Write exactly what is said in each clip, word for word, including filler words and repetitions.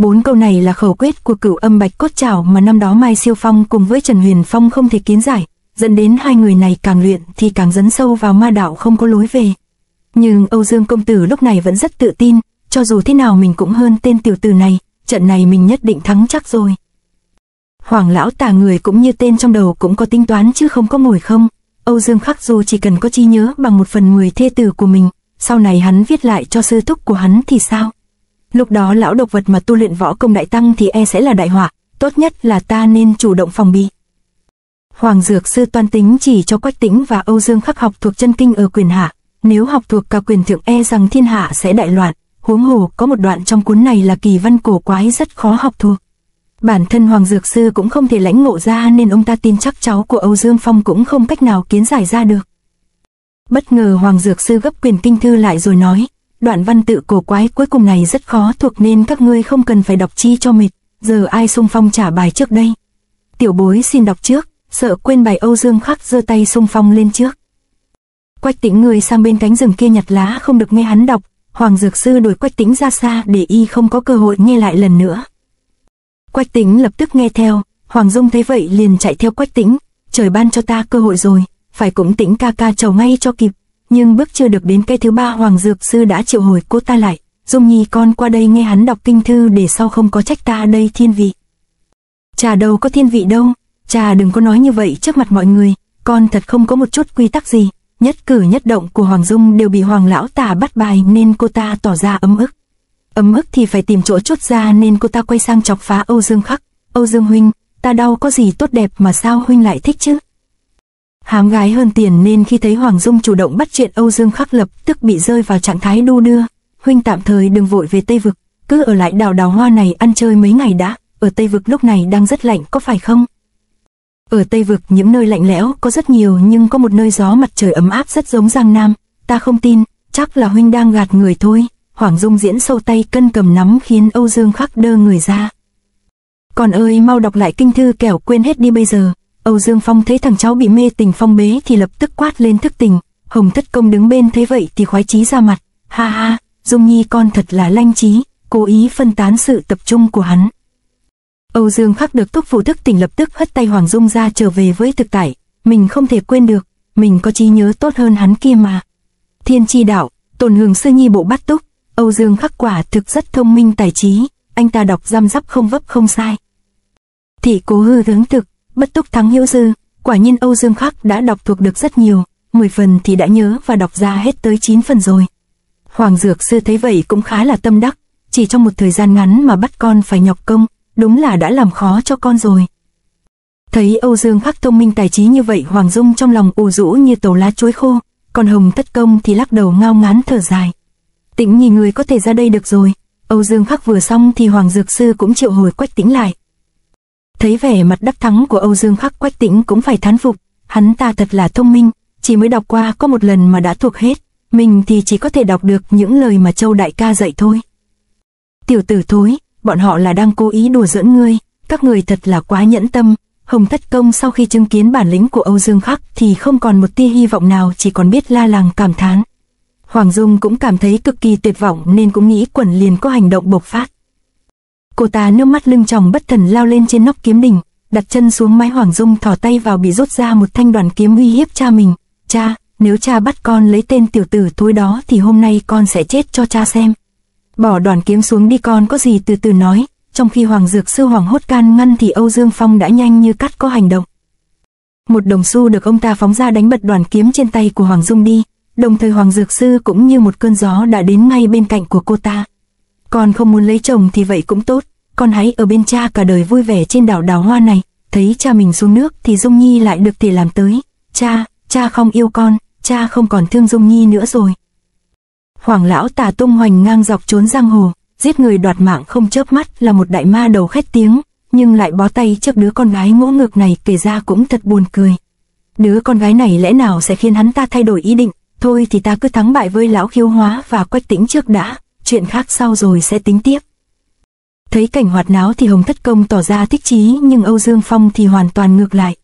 Bốn câu này là khẩu quyết của Cửu Âm Bạch Cốt Trảo mà năm đó Mai Siêu Phong cùng với Trần Huyền Phong không thể kiến giải, dẫn đến hai người này càng luyện thì càng dấn sâu vào ma đạo không có lối về. Nhưng Âu Dương Công Tử lúc này vẫn rất tự tin, cho dù thế nào mình cũng hơn tên tiểu tử này, trận này mình nhất định thắng chắc rồi. Hoàng Lão Tà người cũng như tên, trong đầu cũng có tính toán chứ không có ngồi không. Âu Dương Khắc dù chỉ cần có trí nhớ bằng một phần mười thê tử của mình, sau này hắn viết lại cho sư thúc của hắn thì sao? Lúc đó lão độc vật mà tu luyện võ công đại tăng thì e sẽ là đại họa, tốt nhất là ta nên chủ động phòng bị. Hoàng Dược Sư toan tính chỉ cho Quách Tĩnh và Âu Dương Khắc học thuộc chân kinh ở quyền hạ, nếu học thuộc cả quyền thượng e rằng thiên hạ sẽ đại loạn, huống hồ có một đoạn trong cuốn này là kỳ văn cổ quái rất khó học thuộc. Bản thân Hoàng Dược Sư cũng không thể lãnh ngộ ra nên ông ta tin chắc cháu của Âu Dương Phong cũng không cách nào kiến giải ra được. Bất ngờ Hoàng Dược Sư gấp quyển kinh thư lại rồi nói, đoạn văn tự cổ quái cuối cùng này rất khó thuộc nên các ngươi không cần phải đọc chi cho mệt, giờ ai xung phong trả bài trước đây? Tiểu bối xin đọc trước, sợ quên bài. Âu Dương Khắc giơ tay xung phong lên trước. Quách Tĩnh người sang bên cánh rừng kia nhặt lá không được nghe hắn đọc, Hoàng Dược Sư đuổi Quách Tĩnh ra xa để y không có cơ hội nghe lại lần nữa. Quách Tĩnh lập tức nghe theo, Hoàng Dung thấy vậy liền chạy theo Quách Tĩnh, trời ban cho ta cơ hội rồi, phải cũng Tĩnh ca ca trầu ngay cho kịp, nhưng bước chưa được đến cây thứ ba Hoàng Dược Sư đã triệu hồi cô ta lại, Dung Nhi con qua đây nghe hắn đọc kinh thư để sau không có trách ta đây thiên vị. Chà đâu có thiên vị đâu, chà đừng có nói như vậy trước mặt mọi người, con thật không có một chút quy tắc gì, nhất cử nhất động của Hoàng Dung đều bị Hoàng Lão Tà bắt bài nên cô ta tỏ ra ấm ức. Ấm ức thì phải tìm chỗ chốt ra nên cô ta quay sang chọc phá Âu Dương Khắc. Âu Dương huynh, ta đâu có gì tốt đẹp mà sao huynh lại thích chứ? Hám gái hơn tiền nên khi thấy Hoàng Dung chủ động bắt chuyện Âu Dương Khắc lập tức bị rơi vào trạng thái đu đưa. Huynh tạm thời đừng vội về Tây Vực, cứ ở lại đảo đào hoa này ăn chơi mấy ngày đã, ở Tây Vực lúc này đang rất lạnh có phải không? Ở Tây Vực những nơi lạnh lẽo có rất nhiều nhưng có một nơi gió mặt trời ấm áp rất giống Giang Nam, ta không tin, chắc là huynh đang gạt người thôi. Hoàng Dung diễn sâu tay cân cầm nắm khiến Âu Dương Khắc đơ người ra. Con ơi mau đọc lại kinh thư kẻo quên hết đi bây giờ. Âu Dương Phong thấy thằng cháu bị mê tình phong bế thì lập tức quát lên thức tình. Hồng Thất Công đứng bên thấy vậy thì khoái chí ra mặt. Ha ha, Dung Nhi con thật là lanh trí, cố ý phân tán sự tập trung của hắn. Âu Dương Khắc được thúc phụ thức tỉnh lập tức hất tay Hoàng Dung ra trở về với thực tại. Mình không thể quên được, mình có trí nhớ tốt hơn hắn kia mà. Thiên chi đạo, tổn hưởng sư nhi bộ bát túc. Âu Dương Khắc quả thực rất thông minh tài trí, anh ta đọc răm rắp không vấp không sai. Thị cố hư hướng thực, bất túc thắng hữu dư, quả nhiên Âu Dương Khắc đã đọc thuộc được rất nhiều, mười phần thì đã nhớ và đọc ra hết tới chín phần rồi. Hoàng Dược Sư thấy vậy cũng khá là tâm đắc, chỉ trong một thời gian ngắn mà bắt con phải nhọc công, đúng là đã làm khó cho con rồi. Thấy Âu Dương Khắc thông minh tài trí như vậy Hoàng Dung trong lòng ù rũ như tàu lá chuối khô, còn Hồng Thất Công thì lắc đầu ngao ngán thở dài. Tĩnh Nhi người có thể ra đây được rồi. Âu Dương Khắc vừa xong thì Hoàng Dược Sư cũng triệu hồi Quách Tĩnh lại. Thấy vẻ mặt đắc thắng của Âu Dương Khắc, Quách Tĩnh cũng phải thán phục, hắn ta thật là thông minh, chỉ mới đọc qua có một lần mà đã thuộc hết, mình thì chỉ có thể đọc được những lời mà Châu Đại Ca dạy thôi. Tiểu tử thối, bọn họ là đang cố ý đùa giỡn ngươi, các người thật là quá nhẫn tâm. Hồng Thất Công sau khi chứng kiến bản lĩnh của Âu Dương Khắc thì không còn một tia hy vọng nào, chỉ còn biết la làng cảm thán. Hoàng Dung cũng cảm thấy cực kỳ tuyệt vọng nên cũng nghĩ quẩn liền có hành động bộc phát. Cô ta nước mắt lưng tròng bất thần lao lên trên nóc kiếm đỉnh, đặt chân xuống mái. Hoàng Dung thò tay vào bị rút ra một thanh đoàn kiếm uy hiếp cha mình. Cha, nếu cha bắt con lấy tên tiểu tử thối đó thì hôm nay con sẽ chết cho cha xem. Bỏ đoàn kiếm xuống đi con có gì từ từ nói. Trong khi Hoàng Dược Sư hoảng hốt can ngăn thì Âu Dương Phong đã nhanh như cắt có hành động. Một đồng xu được ông ta phóng ra đánh bật đoàn kiếm trên tay của Hoàng Dung đi. Đồng thời Hoàng Dược Sư cũng như một cơn gió đã đến ngay bên cạnh của cô ta. Con không muốn lấy chồng thì vậy cũng tốt, con hãy ở bên cha cả đời vui vẻ trên đảo đào hoa này. Thấy cha mình xuống nước thì Dung Nhi lại được thể làm tới. Cha, cha không yêu con, cha không còn thương Dung Nhi nữa rồi. Hoàng Lão Tà tung hoành ngang dọc trốn giang hồ, giết người đoạt mạng không chớp mắt, là một đại ma đầu khét tiếng, nhưng lại bó tay trước đứa con gái ngỗ ngược này, kể ra cũng thật buồn cười. Đứa con gái này lẽ nào sẽ khiến hắn ta thay đổi ý định? Thôi thì ta cứ thắng bại với lão Khiếu Hóa và Quách Tĩnh trước đã, chuyện khác sau rồi sẽ tính tiếp. Thấy cảnh hoạt náo thì Hồng Thất Công tỏ ra thích chí, nhưng Âu Dương Phong thì hoàn toàn ngược lại.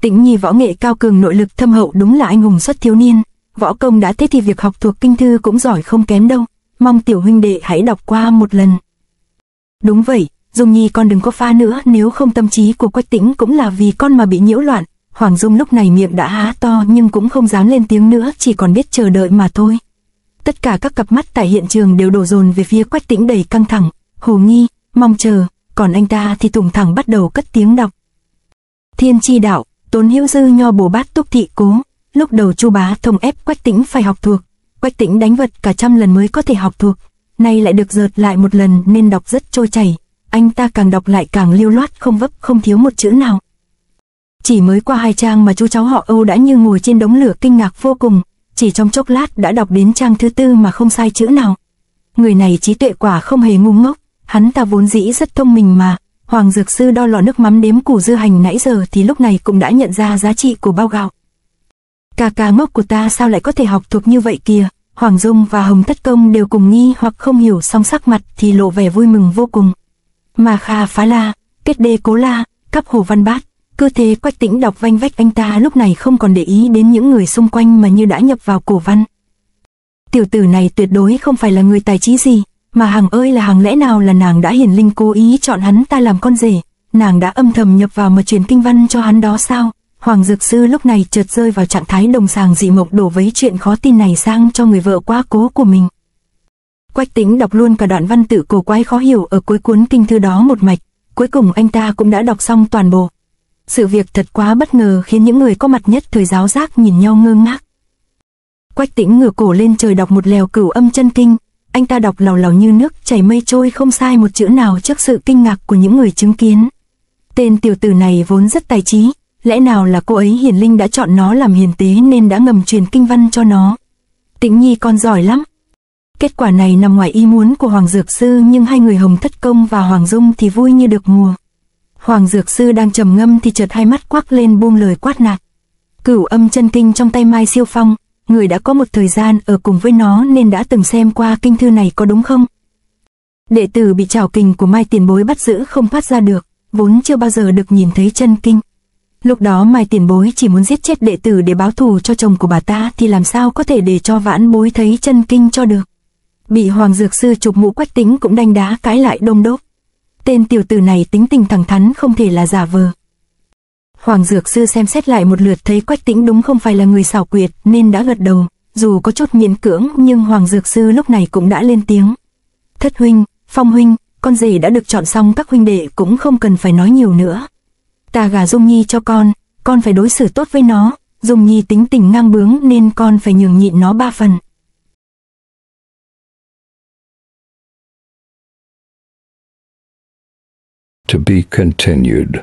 Tĩnh Nhi võ nghệ cao cường, nội lực thâm hậu, đúng là anh hùng xuất thiếu niên. Võ công đã thế thì việc học thuộc kinh thư cũng giỏi không kém đâu, mong tiểu huynh đệ hãy đọc qua một lần. Đúng vậy, Dung Nhi con đừng có pha nữa, nếu không tâm trí của Quách Tĩnh cũng là vì con mà bị nhiễu loạn. Hoàng Dung lúc này miệng đã há to nhưng cũng không dám lên tiếng nữa, chỉ còn biết chờ đợi mà thôi. Tất cả các cặp mắt tại hiện trường đều đổ dồn về phía Quách Tĩnh đầy căng thẳng, hồ nghi, mong chờ, còn anh ta thì thủng thẳng bắt đầu cất tiếng đọc. Thiên chi đạo, tốn hữu dư nho bồ bát túc thị cố, lúc đầu Chu Bá Thông ép Quách Tĩnh phải học thuộc, Quách Tĩnh đánh vật cả trăm lần mới có thể học thuộc, nay lại được dợt lại một lần nên đọc rất trôi chảy, anh ta càng đọc lại càng lưu loát không vấp không thiếu một chữ nào. Chỉ mới qua hai trang mà chú cháu họ Âu đã như ngồi trên đống lửa kinh ngạc vô cùng, chỉ trong chốc lát đã đọc đến trang thứ tư mà không sai chữ nào. Người này trí tuệ quả không hề ngu ngốc, hắn ta vốn dĩ rất thông minh mà. Hoàng Dược Sư đo lọ nước mắm đếm củ dưa hành nãy giờ thì lúc này cũng đã nhận ra giá trị của bao gạo. Cà cà ngốc của ta sao lại có thể học thuộc như vậy kìa. Hoàng Dung và Hồng Thất Công đều cùng nghi hoặc không hiểu, song sắc mặt thì lộ vẻ vui mừng vô cùng. Mà Kha Phá La, Kết Đê Cố La, Cấp Hồ Văn Bát, cơ thể Quách Tĩnh đọc vanh vách, anh ta lúc này không còn để ý đến những người xung quanh mà như đã nhập vào cổ văn. Tiểu tử này tuyệt đối không phải là người tài trí gì, mà hàng ơi là hàng, lẽ nào là nàng đã hiển linh cố ý chọn hắn ta làm con rể, nàng đã âm thầm nhập vào mà truyền kinh văn cho hắn đó sao? Hoàng Dược Sư lúc này chợt rơi vào trạng thái đồng sàng dị mộc, đổ vấy chuyện khó tin này sang cho người vợ quá cố của mình. Quách Tĩnh đọc luôn cả đoạn văn tự cổ quái khó hiểu ở cuối cuốn kinh thư đó một mạch, cuối cùng anh ta cũng đã đọc xong toàn bộ. Sự việc thật quá bất ngờ khiến những người có mặt nhất thời giáo giác nhìn nhau ngơ ngác. Quách Tĩnh ngửa cổ lên trời đọc một lèo Cửu Âm Chân Kinh, anh ta đọc lào lào như nước chảy mây trôi không sai một chữ nào trước sự kinh ngạc của những người chứng kiến. Tên tiểu tử này vốn rất tài trí, lẽ nào là cô ấy hiền linh đã chọn nó làm hiền tế nên đã ngầm truyền kinh văn cho nó. Tĩnh Nhi con giỏi lắm. Kết quả này nằm ngoài ý muốn của Hoàng Dược Sư, nhưng hai người Hồng Thất Công và Hoàng Dung thì vui như được mùa. Hoàng Dược Sư đang trầm ngâm thì chợt hai mắt quắc lên buông lời quát nạt. Cửu Âm Chân Kinh trong tay Mai Siêu Phong, người đã có một thời gian ở cùng với nó nên đã từng xem qua kinh thư này có đúng không? Đệ tử bị trảo kình của Mai tiền bối bắt giữ không thoát ra được, vốn chưa bao giờ được nhìn thấy chân kinh. Lúc đó Mai tiền bối chỉ muốn giết chết đệ tử để báo thù cho chồng của bà ta thì làm sao có thể để cho vãn bối thấy chân kinh cho được. Bị Hoàng Dược Sư chụp mũ, Quách Tĩnh cũng đánh đá cãi lại đông đốp. Tên tiểu tử này tính tình thẳng thắn không thể là giả vờ. Hoàng Dược Sư xem xét lại một lượt thấy Quách Tĩnh đúng không phải là người xảo quyệt nên đã gật đầu, dù có chút miễn cưỡng nhưng Hoàng Dược Sư lúc này cũng đã lên tiếng. Thất huynh, Phong huynh, con rể đã được chọn xong, các huynh đệ cũng không cần phải nói nhiều nữa. Ta gả Dung Nhi cho con, con phải đối xử tốt với nó, Dung Nhi tính tình ngang bướng nên con phải nhường nhịn nó ba phần. To be continued.